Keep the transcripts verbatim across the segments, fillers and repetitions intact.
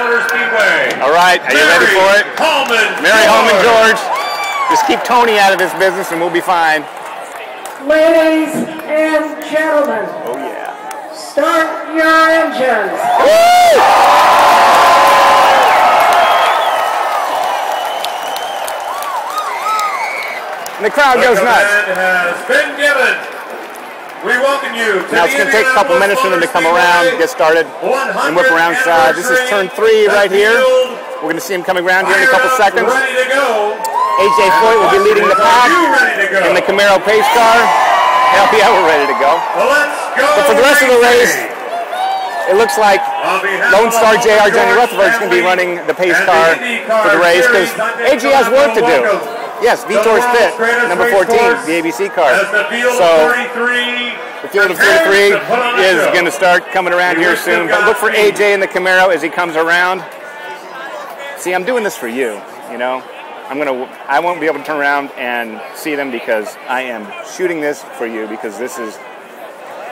Motor Speedway. All right, are you ready for it? Mari Hulman George. Just keep Tony out of his business and we'll be fine. Ladies and gentlemen. Oh yeah. Start your engines. Woo! And the crowd goes nuts. The command has been given. We welcome you to now it's going to take a couple minutes for them to come around, get started, and whip around side. This is turn three right here. We're going to see him coming around here in a couple seconds. Ready to go. A J Foyt will be leading the pack in the Camaro pace car. Hell yeah, we're ready to go. But for the rest of the race, it looks like Lone Star J R Johnny Rutherford is going to be running the pace car for the race because A J has work to do. Yes, Vitor's Pit, number fourteen, the A B C car. So, the field of thirty-three is going to start coming around here soon. But look for A J in the Camaro as he comes around. See, I'm doing this for you, you know. I'm gonna, I won't be able to turn around and see them because I am shooting this for you because this is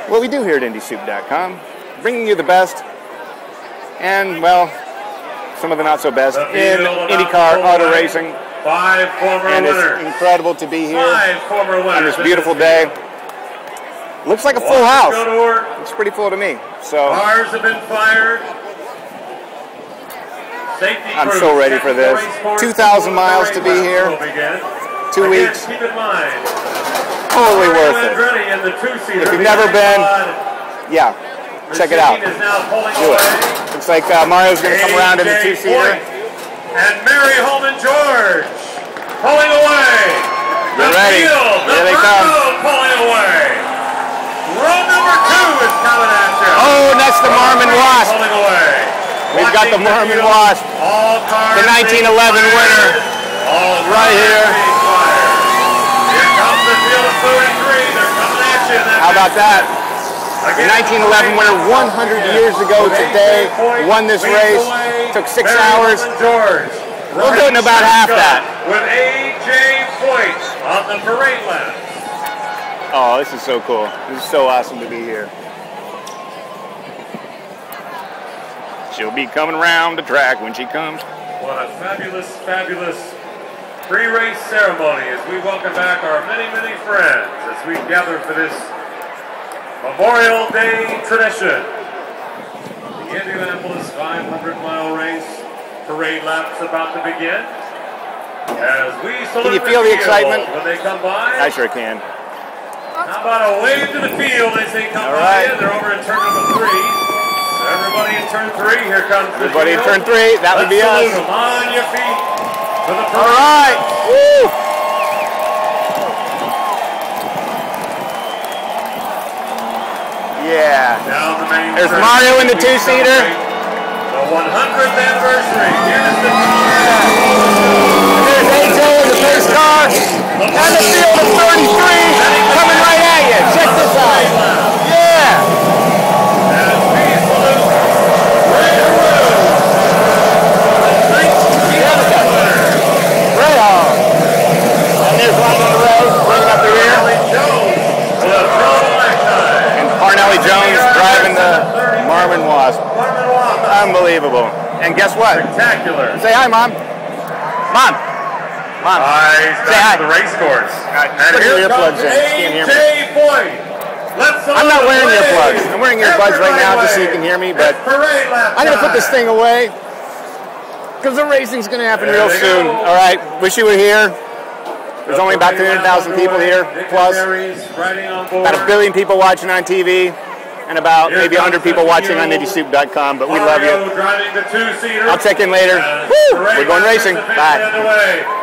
what we do here at Indy Soup dot com. Bringing you the best and, well, some of the not-so-best in IndyCar auto racing. Five former and winners. It's incredible to be here on this beautiful day. Looks like a full house. Looks pretty full to me. So cars have been fired. Safety I'm so ready for this. two thousand miles to be here. Two weeks. Totally worth it. If you've never been, yeah, check it out. Do it. Looks like uh, Mario's going to come around in the two-seater. And Mari Hulman George pulling away. You're the ready. Field, the Here they come. Pulling away. Row number two is coming at you. Oh, that's the Marmon Wasp. Pulling away. We've got the Marmon Wasp, the nineteen eleven winner, right here. Here comes the field of thirty-three. They're coming at you. How about that? The nineteen eleven winner one hundred years ago today won this race. Took six hours. We'll do it in about half that. With A J Foyt on the parade lap. Oh, this is so cool. This is so awesome to be here. She'll be coming around the track when she comes. What a fabulous, fabulous pre-race ceremony as we welcome back our many, many friends as we gather for this Memorial Day tradition. The Indianapolis five hundred mile race parade lap's about to begin. As we salute can you feel the, the excitement when they come by? I sure can. How about a wave to the field as they come All by? Right. They're over in turn number three. Everybody in turn three. Here comes the everybody field. in turn three. That Let's would be us. Come on your feet for the parade. All right. Woo! Yeah. There's Mario in the two-seater. The one hundredth anniversary. Here's the car. There's A J in the first car. And the field of thirty-three coming right at you. Check this out. Yeah. Right on. And there's one on the road, bringing up the rear. Nelly Jones driving the Marmon Wasp. Unbelievable. And guess what? Spectacular. Say hi, Mom. Mom. Mom. Hi. Say hi. The race course. Right, put your earplugs in. Can't hear me. I'm not wearing earplugs. I'm wearing earbuds right now just so you can hear me, but I'm going to put this thing away because the racing's going to happen real soon. All right. Wish you were here. There's only about three hundred thousand people here, plus about a billion people watching on T V, and about maybe one hundred people watching on Indy Soup dot com, but we love you. I'll check in later. Woo! We're going racing. Bye.